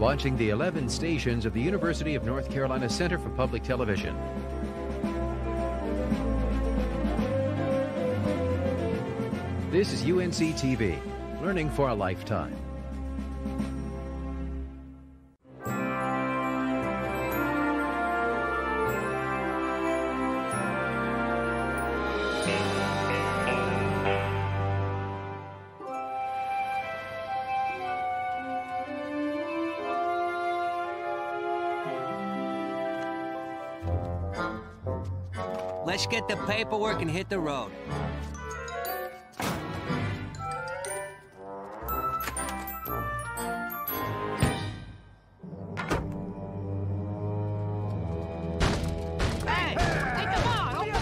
watching the 11 stations of the University of North Carolina Center for Public Television. This is UNC TV, learning for a lifetime. Let's get the paperwork and hit the road. Hey! Hey, come on! Open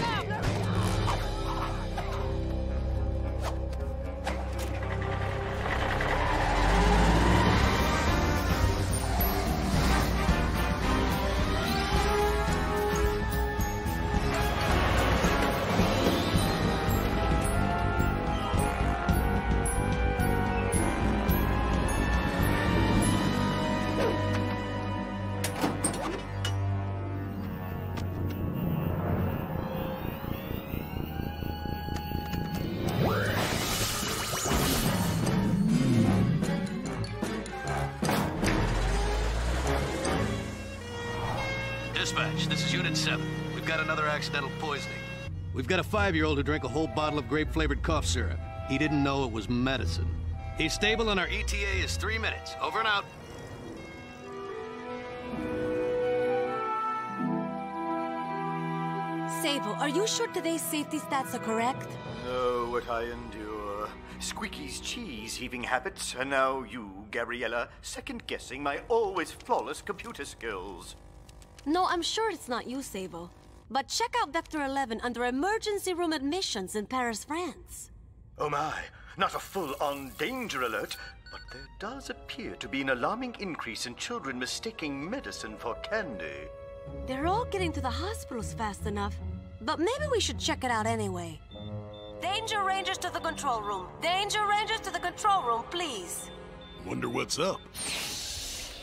Dispatch, this is Unit 7. We've got another accidental poisoning. We've got a 5-year-old who drank a whole bottle of grape-flavored cough syrup. He didn't know it was medicine. He's stable and our ETA is 3 minutes. Over and out. Sable, are you sure today's safety stats are correct? No, what I endure. Squeaky's cheese-heaving habits, and now you, Gabriella, second-guessing my always flawless computer skills. No, I'm sure it's not you, Sable. But check out Vector 11 under emergency room admissions in Paris, France. Oh my, not a full-on danger alert, but there does appear to be an alarming increase in children mistaking medicine for candy. They're all getting to the hospitals fast enough, but maybe we should check it out anyway. Danger Rangers to the control room. Danger Rangers to the control room, please. Wonder what's up.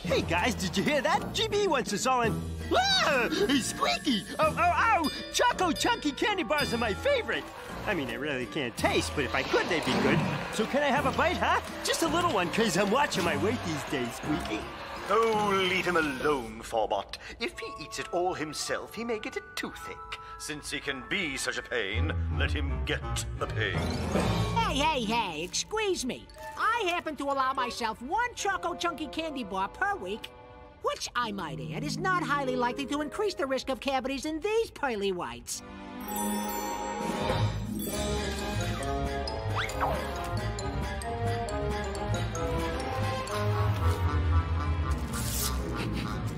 Hey guys, did you hear that? GB wants us all in. Ah! He's squeaky! Oh, oh, oh! Choco Chunky candy bars are my favorite! I mean, I really can't taste, but if I could, they'd be good. So can I have a bite, huh? Just a little one, because I'm watching my weight these days, Squeaky. Oh, leave him alone, Forbot. If he eats it all himself, he may get a toothache. Since he can be such a pain, let him get the pain. Hey, hey, hey, excuse me. I happen to allow myself one Choco Chunky candy bar per week, which, I might add, is not highly likely to increase the risk of cavities in these pearly whites.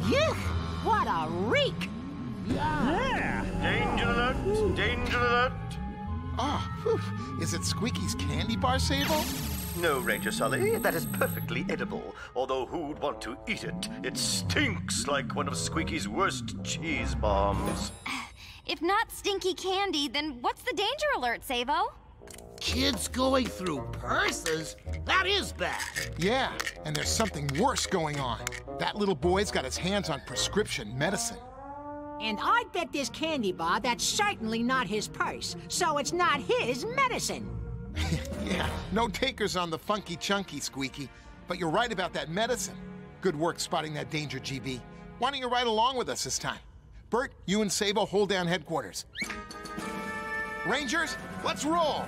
Yuck! What a reek! Yeah! Danger alert! Danger alert! Ah, whew. Is it Squeaky's candy bar, Sable? No, Ranger Sully, that is perfectly edible. Although who'd want to eat it? It stinks like one of Squeaky's worst cheese bombs. If not stinky candy, then what's the danger alert, Sabo? Kids going through purses? That is bad. Yeah, and there's something worse going on. That little boy's got his hands on prescription medicine. And I bet this candy bar that's certainly not his purse, so it's not his medicine. Yeah, no takers on the funky chunky, Squeaky. But you're right about that medicine. Good work spotting that danger, GB. Why don't you ride along with us this time? Bert, you and Sable hold down headquarters. Rangers, let's roll!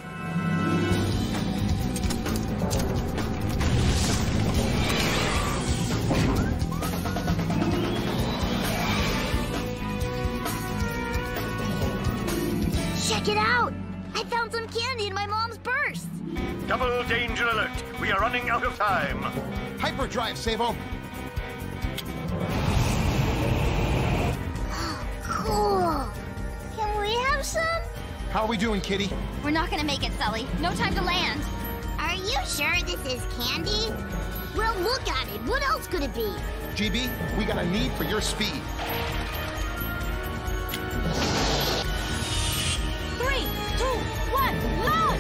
Check it out! I found some candy in my mom's purse! Double danger alert! We are running out of time! Hyperdrive, Sable! Cool! Can we have some? How are we doing, Kitty? We're not gonna make it, Sully. No time to land. Are you sure this is candy? Well, look at it. What else could it be? GB, we got a need for your speed. 3, 2, 1, launch!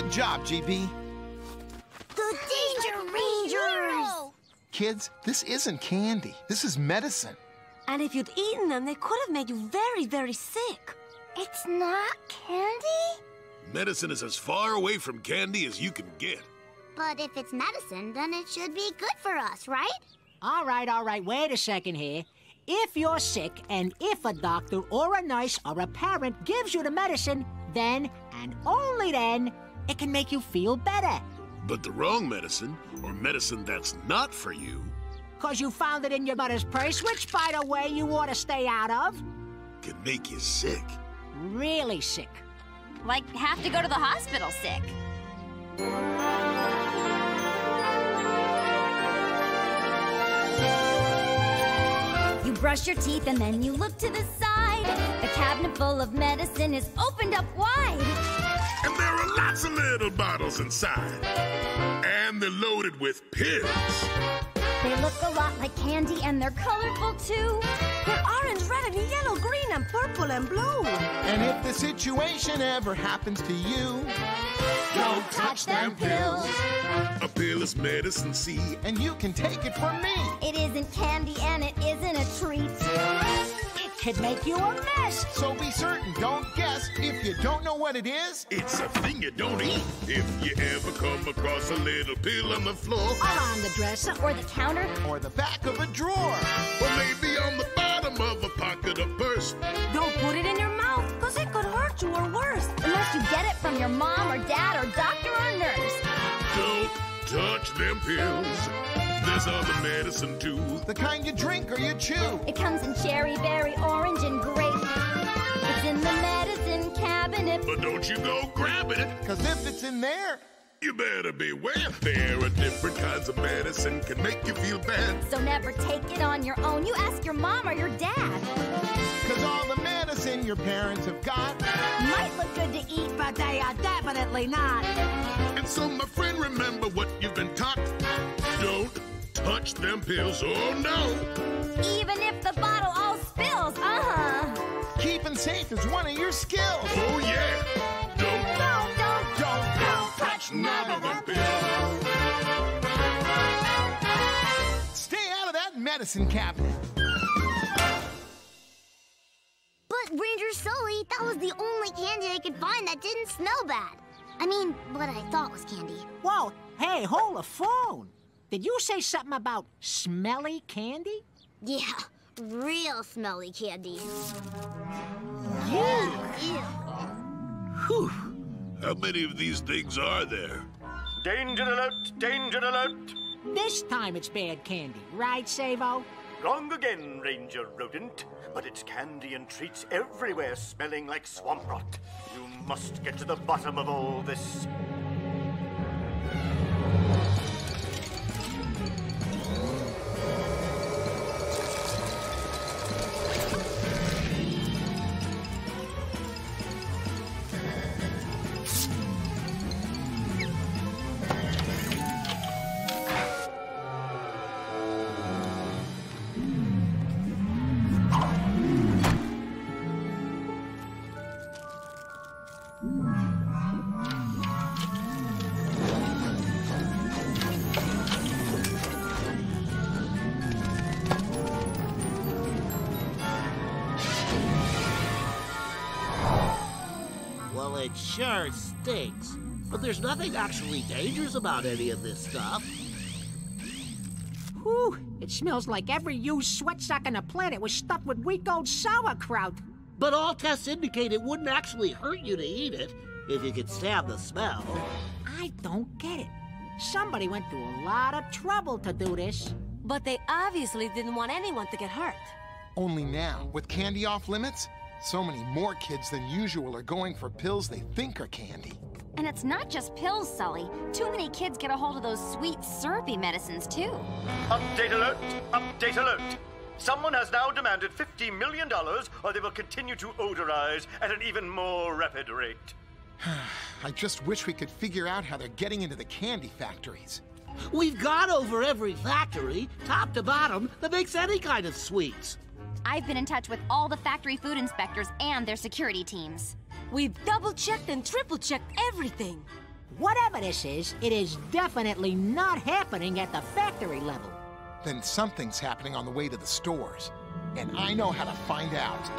Good job, GB. The Danger Rangers! Kids, this isn't candy. This is medicine. And if you'd eaten them, they could have made you very, very sick. It's not candy? Medicine is as far away from candy as you can get. But if it's medicine, then it should be good for us, right? All right, wait a second here. If you're sick, and if a doctor or a nurse or a parent gives you the medicine, then, and only then, it can make you feel better. But the wrong medicine, or medicine that's not for you... 'Cause you found it in your mother's purse, which, by the way, you ought to stay out of... can make you sick. Really sick. Like, have to go to the hospital sick. You brush your teeth and then you look to the side. The cabinet full of medicine is opened up wide. And there are lots of little bottles inside. And they're loaded with pills. They look a lot like candy and they're colorful too. They're orange, red, and yellow, green, and purple, and blue. And if the situation ever happens to you, don't touch them pills. A pill is medicine, see, and you can take it from me. It isn't candy and it isn't a treat. It could make you a mess. So be certain, don't guess. If you don't know what it is, it's a thing you don't eat. If you ever come across a little pill on the floor, or on the dresser, or the counter, or the back of a drawer, or maybe on the bottom of a pocket or purse, don't put it in your mouth, because it could hurt you or worse. Unless you get it from your mom or dad or doctor or nurse. Don't touch them pills. There's other medicine, too. The kind you drink or you chew. It comes in cherry, berry, orange, and grape. It's in the medicine cabinet. But don't you go grabbing it. 'Cause if it's in there... you better beware. There are different kinds of medicine can make you feel bad. So never take it on your own. You ask your mom or your dad. 'Cause all the medicine your parents have got might look good to eat, but they are definitely not. And so, my friend, remember what you've been taught. Don't touch them pills, oh no! Even if the bottle all spills, uh-huh. Keeping safe is one of your skills. Oh yeah! Don't touch none of them pills. Stay out of that medicine cabinet. But Ranger Sully, that was the only candy I could find that didn't smell bad. I mean, what I thought was candy. Whoa, hey, hold the phone. Did you say something about smelly candy? Yeah, real smelly candy. Whew. How many of these things are there? Danger alert! Danger alert! This time it's bad candy, right, Savo? Wrong again, Ranger Rodent. But it's candy and treats everywhere smelling like swamp rot. You must get to the bottom of all this. It sure stinks, but there's nothing actually dangerous about any of this stuff. Whew, it smells like every used sweat sock on the planet was stuffed with week-old sauerkraut. But all tests indicate it wouldn't actually hurt you to eat it, if you could stand the smell. I don't get it. Somebody went through a lot of trouble to do this. But they obviously didn't want anyone to get hurt. Only now, with candy off limits, so many more kids than usual are going for pills they think are candy. And it's not just pills, Sully. Too many kids get a hold of those sweet, syrupy medicines, too. Update alert! Update alert! Someone has now demanded $50 million, or they will continue to odorize at an even more rapid rate. I just wish we could figure out how they're getting into the candy factories. We've gone over every factory, top to bottom, that makes any kind of sweets. I've been in touch with all the factory food inspectors and their security teams. We've double-checked and triple-checked everything. Whatever this is, it is definitely not happening at the factory level. Then something's happening on the way to the stores. And I know how to find out.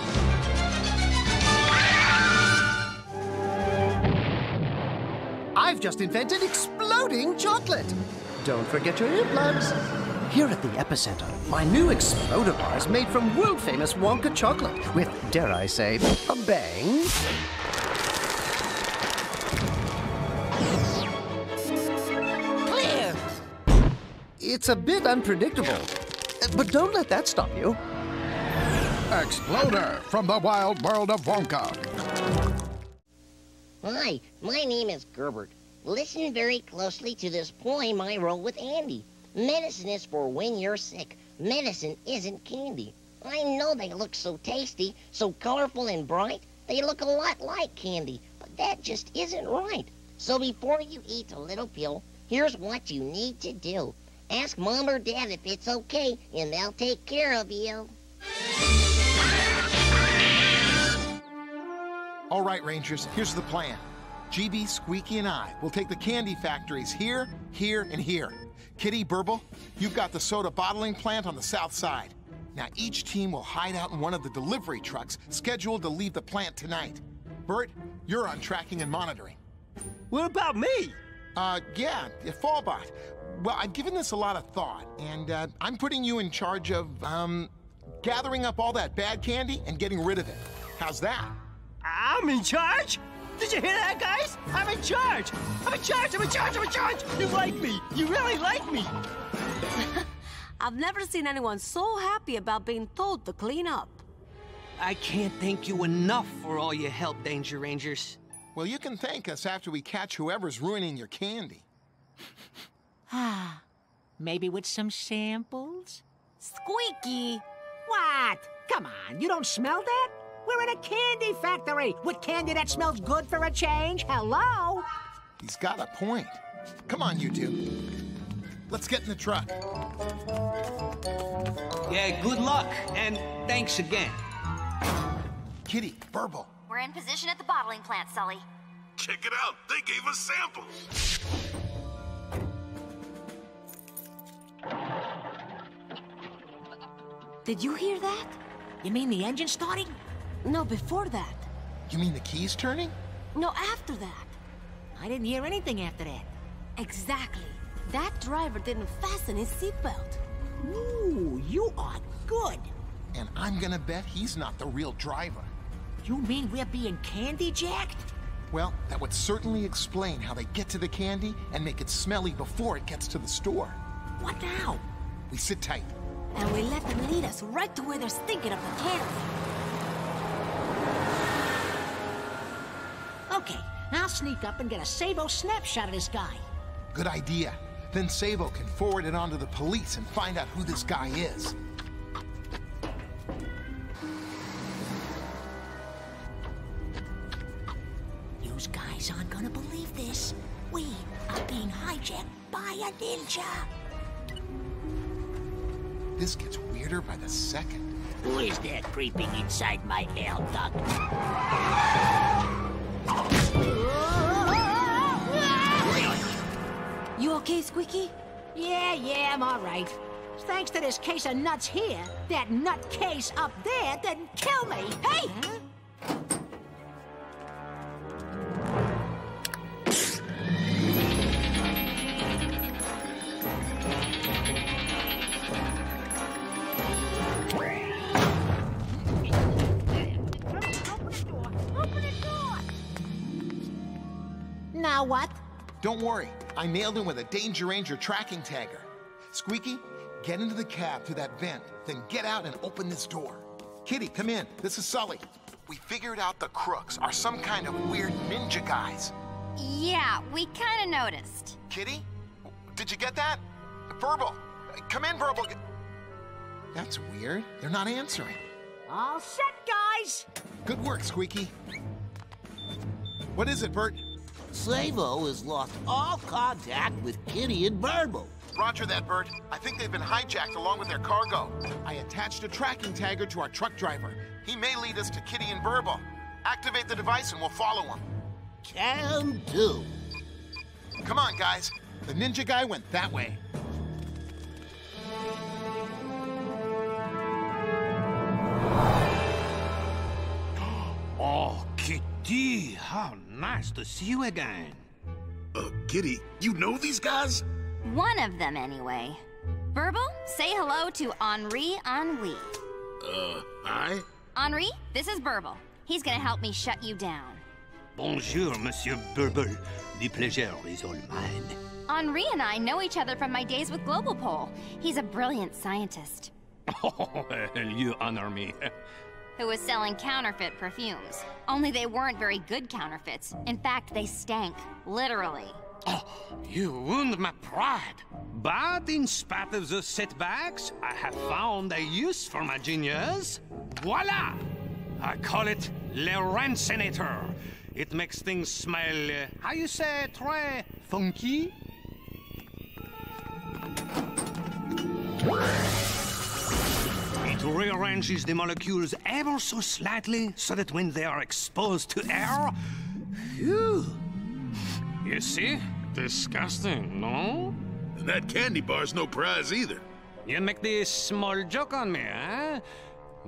I've just invented exploding chocolate. Don't forget your earplugs. Here at the Epicenter, my new Exploder bar is made from world-famous Wonka chocolate with, dare I say, a bang. Clear! It's a bit unpredictable, but don't let that stop you. Exploder from the wild world of Wonka. Hi, my name is Gerbert. Listen very closely to this poem I wrote with Andy. Medicine is for when you're sick. Medicine isn't candy. I know they look so tasty, so colorful and bright. They look a lot like candy, but that just isn't right. So before you eat a little pill, here's what you need to do. Ask Mom or Dad if it's okay, and they'll take care of you. All right, Rangers, here's the plan. GB, Squeaky, and I will take the candy factories here, here, and here. Kitty, Burble, you've got the soda bottling plant on the south side. Now each team will hide out in one of the delivery trucks scheduled to leave the plant tonight. Bert, you're on tracking and monitoring. What about me? Yeah, Fallbot. Well, I've given this a lot of thought, and I'm putting you in charge of, gathering up all that bad candy and getting rid of it. How's that? I'm in charge? Did you hear that, guys? I'm in charge! I'm in charge! I'm in charge! I'm in charge! You like me! You really like me! I've never seen anyone so happy about being told to clean up. I can't thank you enough for all your help, Danger Rangers. Well, you can thank us after we catch whoever's ruining your candy. Ah, maybe with some samples? Squeaky! What? Come on, you don't smell that? We're in a candy factory with candy that smells good for a change. Hello? He's got a point. Come on, you two. Let's get in the truck. Yeah, good luck, and thanks again. Kitty, Burble. We're in position at the bottling plant, Sully. Check it out. They gave us samples. Did you hear that? You mean the engine starting? No, before that. You mean the keys turning? No, after that. I didn't hear anything after that. Exactly. That driver didn't fasten his seatbelt. Ooh, you are good. And I'm gonna bet he's not the real driver. You mean we're being candy-jacked? Well, that would certainly explain how they get to the candy and make it smelly before it gets to the store. What now? We sit tight. And we let them lead us right to where they're stinking of the candy. Okay, I'll sneak up and get a Sabo snapshot of this guy. Good idea. Then Sabo can forward it on to the police and find out who this guy is. You guys aren't gonna believe this. We are being hijacked by a ninja. This gets weirder by the second. Who is there creeping inside my mail duct? You okay, Squeaky? Yeah, I'm all right. Thanks to this case of nuts here, that nut case up there didn't kill me. Hey! Huh? Now what? Don't worry. I nailed him with a Danger Ranger tracking tagger. Squeaky, get into the cab through that vent, then get out and open this door. Kitty, come in. This is Sully. We figured out the crooks are some kind of weird ninja guys. Yeah, we kind of noticed. Kitty, did you get that? Burble, come in, Burble. That's weird. They're not answering. All set, guys. Good work, Squeaky. What is it, Bert? Sabo has lost all contact with Kitty and Burble. Roger that, Bert. I think they've been hijacked along with their cargo. I attached a tracking tagger to our truck driver. He may lead us to Kitty and Burble. Activate the device and we'll follow him. Can do. Come on, guys. The ninja guy went that way. Oh, Kitty, how nice to see you again. Kitty, you know these guys? One of them, anyway. Burble, say hello to Henri Ennui. Hi? Henri, this is Burble. He's gonna help me shut you down. Bonjour, Monsieur Burble. The pleasure is all mine. Henri and I know each other from my days with Global Pole. He's a brilliant scientist. Oh, you honor me. Who was selling counterfeit perfumes. Only they weren't very good counterfeits. In fact, they stank, literally. Oh, you wound my pride. But in spite of the setbacks, I have found a use for my genius. Voila! I call it Le Rancinator. It makes things smell, how you say, très funky? It rearranges the molecules ever so slightly so that when they are exposed to air... Phew! You see? Disgusting, no? And that candy bar's no prize either. You make this small joke on me, eh?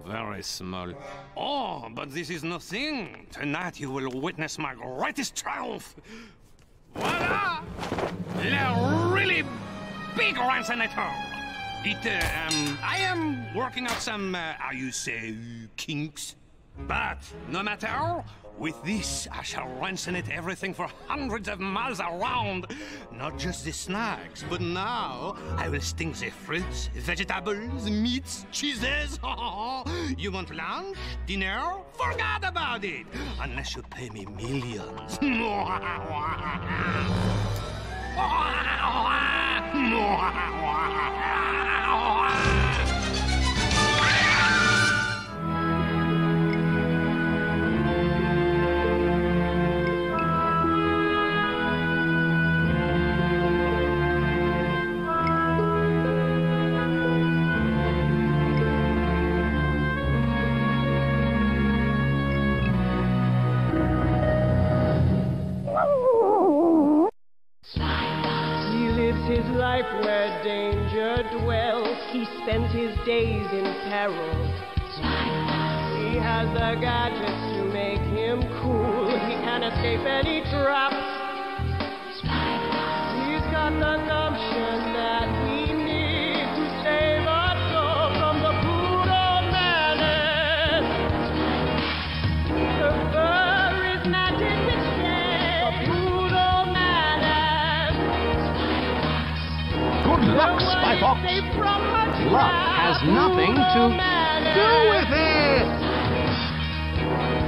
Very small. Oh, but this is nothing. Tonight you will witness my greatest triumph. Voila! The really big Rancinator. I am working out some, how you say, kinks. But no matter, with this I shall rancinate everything for hundreds of miles around. Not just the snacks, but now I will sting the fruits, vegetables, meats, cheeses. You want lunch, dinner? Forget about it! Unless you pay me millions. His life where danger dwells. He spends his days in peril. He has the gadgets to make him cool. He can't escape any traps. He's got the gumption that we need to save our soul from the brutal menace. The fur is magic to save. Luck, Spybox. Luck has nothing to do with it.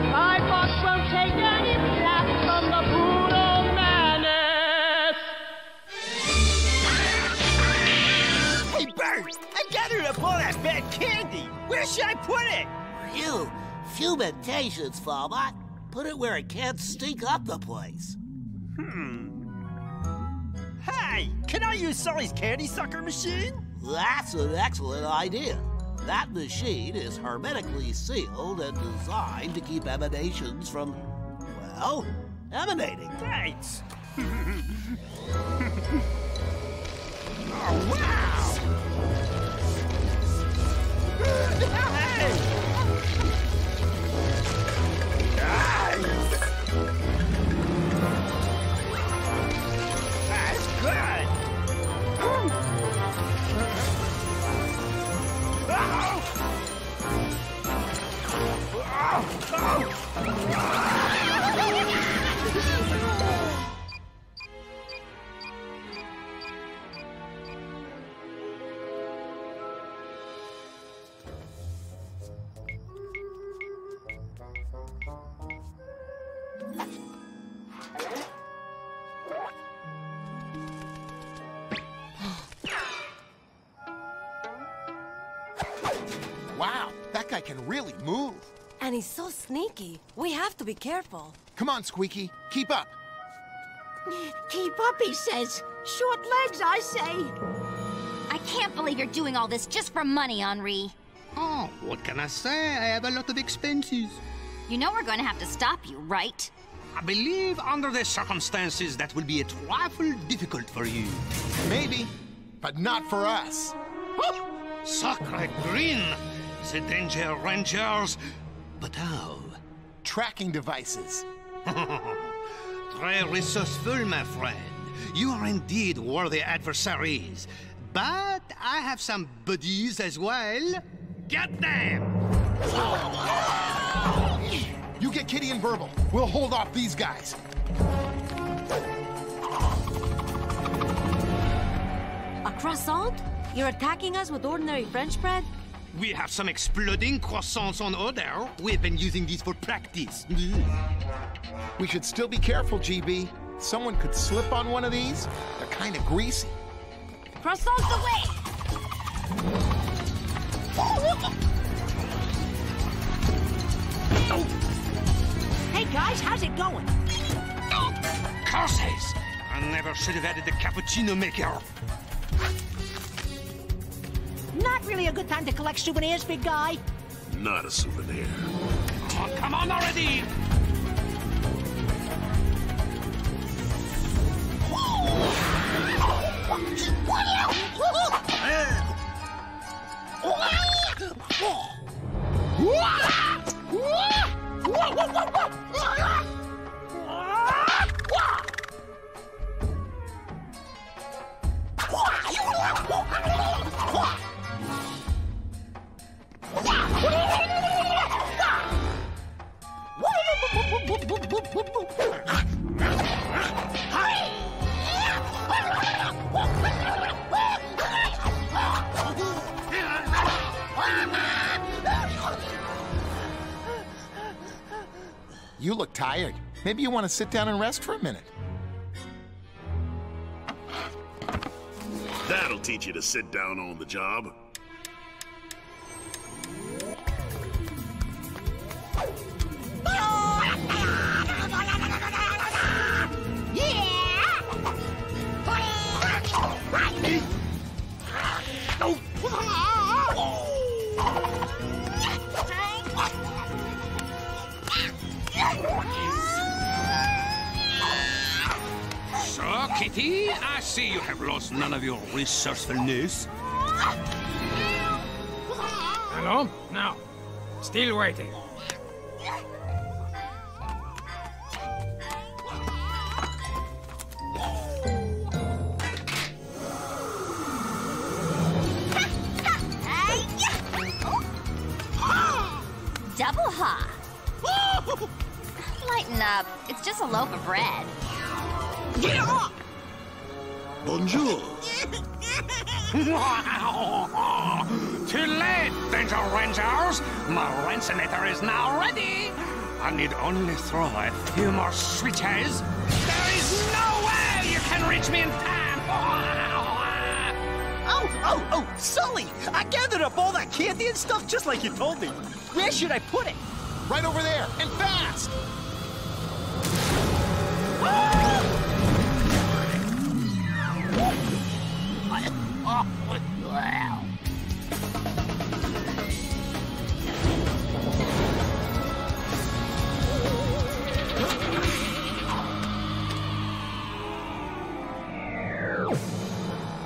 Spybox won't take any black from the brutal menace. Hey, Bert, I gathered up all that bad candy. Where should I put it? Phew. Fumentations, Fallbot. Put it where it can't stink up the place. Hey, can I use Sully's candy sucker machine? That's an excellent idea. That machine is hermetically sealed and designed to keep emanations from, well, emanating. Thanks. Oh, wow! Hey! Nice! Good! Wow, that guy can really move. And he's so sneaky. We have to be careful. Come on, Squeaky. Keep up. Keep up, he says. Short legs, I say. I can't believe you're doing all this just for money, Henri. Oh, what can I say? I have a lot of expenses. You know we're going to have to stop you, right? I believe under the circumstances that will be a trifle difficult for you. Maybe, but not for us. Oh, sacre green! The Danger Rangers. But how? Tracking devices. Very resourceful, my friend. You are indeed worthy adversaries. But I have some buddies as well. Get them! You get Kitty and Burble. We'll hold off these guys. A croissant? You're attacking us with ordinary French bread? We have some exploding croissants on order. We've been using these for practice. We should still be careful, GB. Someone could slip on one of these. They're kind of greasy. Croissants away! Hey guys, how's it going? Curses! I never should have added the cappuccino maker. Not really a good time to collect souvenirs, big guy. Not a souvenir. Oh, come on already! You look tired. Maybe you want to sit down and rest for a minute. That'll teach you to sit down on the job. So, Kitty, I see you have lost none of your resourcefulness. Hello? No. Still waiting. Double ha! Lighten up. It's just a loaf of bread. Get up! Bonjour. Too late, Danger Rangers. My Rancinator is now ready. I need only throw a few more switches. There is no way you can reach me in time. Oh, Sully! I gathered up all that candy and stuff just like you told me. Where should I put it? Right over there, and fast!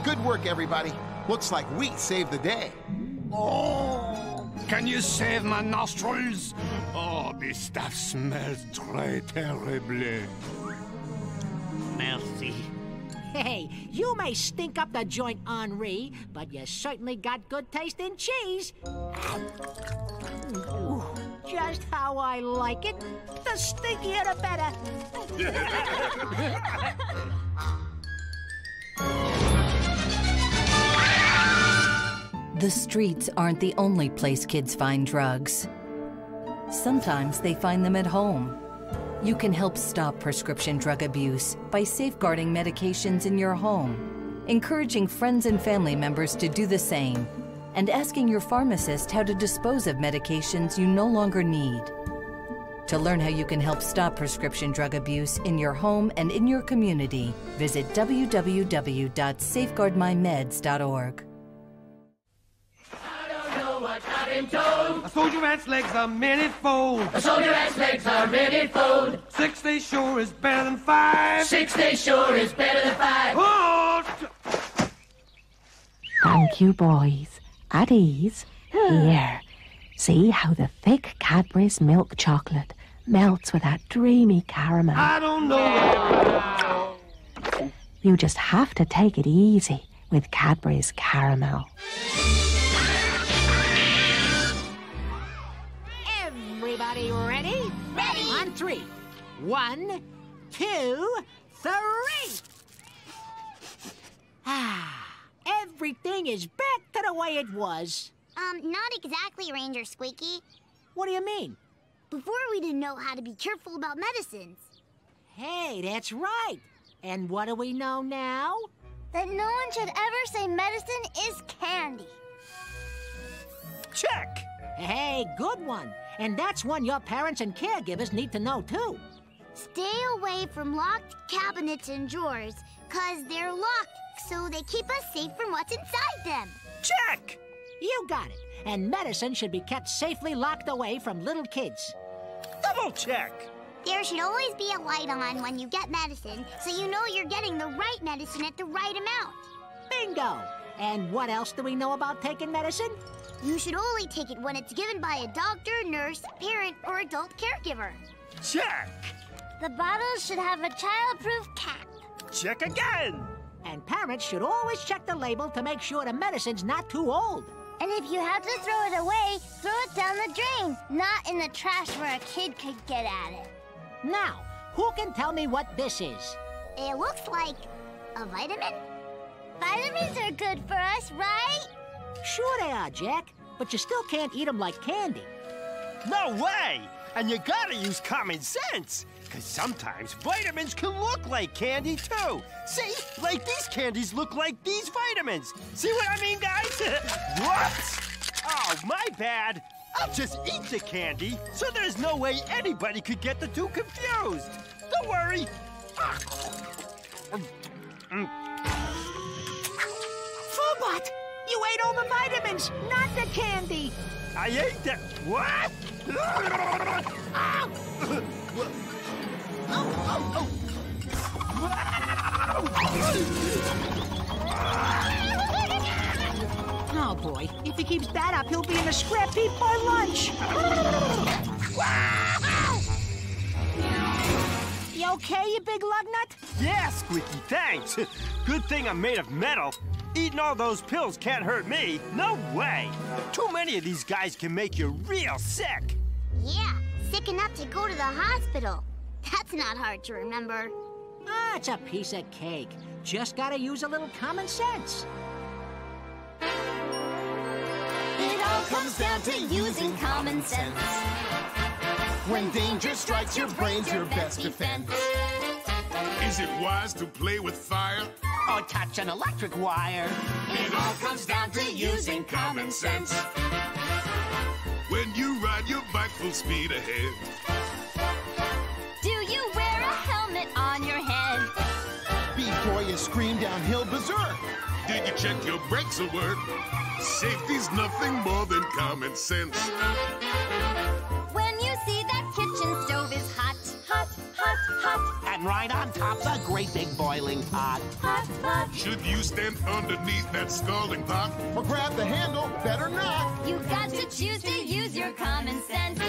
Good work, everybody. Looks like we saved the day. Oh, can you save my nostrils? Oh, this stuff smells très terribly. Merci. Hey, you may stink up the joint, Henri, but you certainly got good taste in cheese. Ooh, just how I like it. The stinkier, the better. The streets aren't the only place kids find drugs. Sometimes they find them at home. You can help stop prescription drug abuse by safeguarding medications in your home, encouraging friends and family members to do the same, and asking your pharmacist how to dispose of medications you no longer need. To learn how you can help stop prescription drug abuse in your home and in your community, visit www.safeguardmymeds.org. I don't know what I've been told. A soldier ant's legs are many-fold. A soldier ant's legs are many-fold. Six days sure is better than five. 6 days sure is better than five. Oh! Thank you, boys. At ease. Here. See how the thick Cadbury's milk chocolate melts with that dreamy caramel. I don't know. You just have to take it easy with Cadbury's caramel. Everybody ready? Ready! On three. 1, 2, 3. Ah, everything is back to the way it was. Not exactly, Ranger Squeaky. What do you mean? Before, we didn't know how to be careful about medicines. Hey, that's right. And what do we know now? That no one should ever say medicine is candy. Check! Hey, good one. And that's one your parents and caregivers need to know, too. Stay away from locked cabinets and drawers, because they're locked, so they keep us safe from what's inside them. Check! You got it. And medicine should be kept safely locked away from little kids. Double check! There should always be a light on when you get medicine, so you know you're getting the right medicine at the right amount. Bingo! And what else do we know about taking medicine? You should only take it when it's given by a doctor, nurse, parent, or adult caregiver. Check! The bottles should have a child-proof cap. Check again! And parents should always check the label to make sure the medicine's not too old. And if you have to throw it away, throw it down the drain, not in the trash where a kid could get at it. Now, who can tell me what this is? It looks like a vitamin. Vitamins are good for us, right? Sure they are, Jack, but you still can't eat them like candy. No way! And you gotta use common sense, because sometimes vitamins can look like candy, too. See? Like these candies look like these vitamins. See what I mean, guys? What? Oh, my bad. I'll just eat the candy, so there's no way anybody could get the two confused. Don't worry. Furbot, you ate all the vitamins, not the candy. I ate the... What? Oh, boy. If he keeps that up, he'll be in a scrap heap by lunch. You okay, you big lugnut? Yeah, Squeaky, thanks. Good thing I'm made of metal. Eating all those pills can't hurt me. No way. Too many of these guys can make you real sick. Yeah, sick enough to go to the hospital. That's not hard to remember. Ah, it's a piece of cake. Just gotta use a little common sense. It all comes down to using common sense. When danger strikes, your brain's your best defense. Is it wise to play with fire? Or touch an electric wire? It all comes down to using common sense. When you ride your bike full speed ahead. Do you wear a helmet on your head? Before you scream downhill berserk. Did you check your brakes will work? Safety's nothing more than common sense. When you see that kitchen stove is hot, hot, hot, hot. And right on top's a great big boiling pot. Hot, hot. Should you stand underneath that scalding pot? Or grab the handle, better not. You got to choose to use your common sense.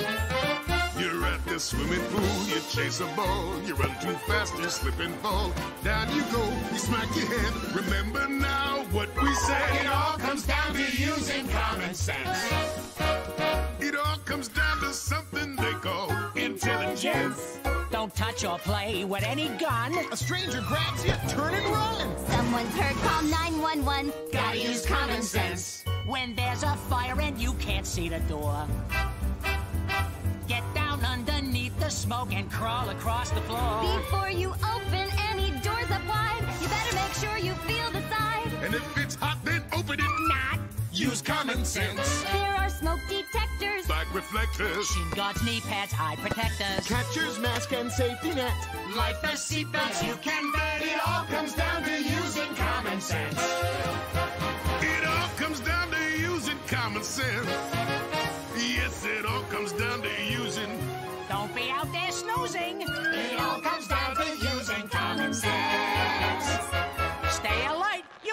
You're at the swimming pool, you chase a ball. You run too fast, you slip and fall. Down you go, you smack your head. Remember now what we said. It all comes down to using common sense. It all comes down to something they call intelligence. Don't touch or play with any gun. A stranger grabs you, turn and run. Someone's hurt, call 911. Gotta use common sense. When there's a fire and you can't see the door, get down underneath the smoke and crawl across the floor. Before you open any doors up wide, you better make sure you feel the side. And if it's hot, then open it. Not. Use common sense. There are smoke detectors, back reflectors, shin guards, knee pads, eye protectors, catcher's mask, and safety net. Like the seatbelts, you can bet it all comes down to using common sense. It all comes down to using common sense.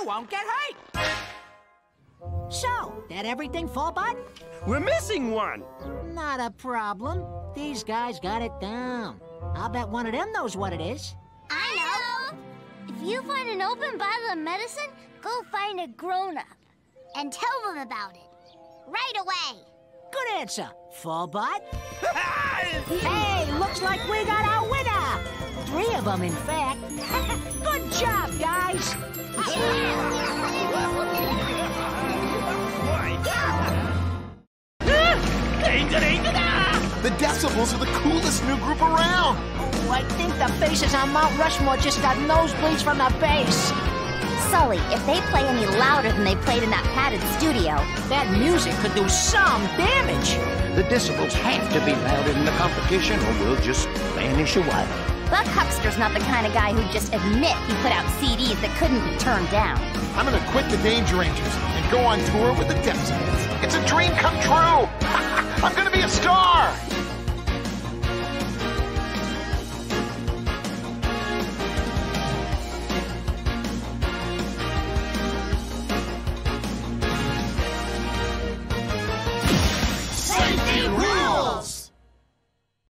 won't get hurt. So, that everything fall button? We're missing one. Not a problem. These guys got it down. I'll bet one of them knows what it is. I know. If you find an open bottle of medicine, go find a grown-up and tell them about it. Right away. Good answer, Fallbot. Hey, looks like we got our winner. 3 of them, in fact. Good job, guys. The Decibels are the coolest new group around. Oh, I think the faces on Mount Rushmore just got nosebleeds from the bass. Sully, if they play any louder than they played in that padded studio, that music could do some damage. The Decibels have to be louder than the competition, or we'll just vanish away. Buck Huckster's not the kind of guy who'd just admit he put out CDs that couldn't be turned down. I'm gonna quit the Danger Rangers and go on tour with the Decibels. It's a dream come true! I'm gonna be a star!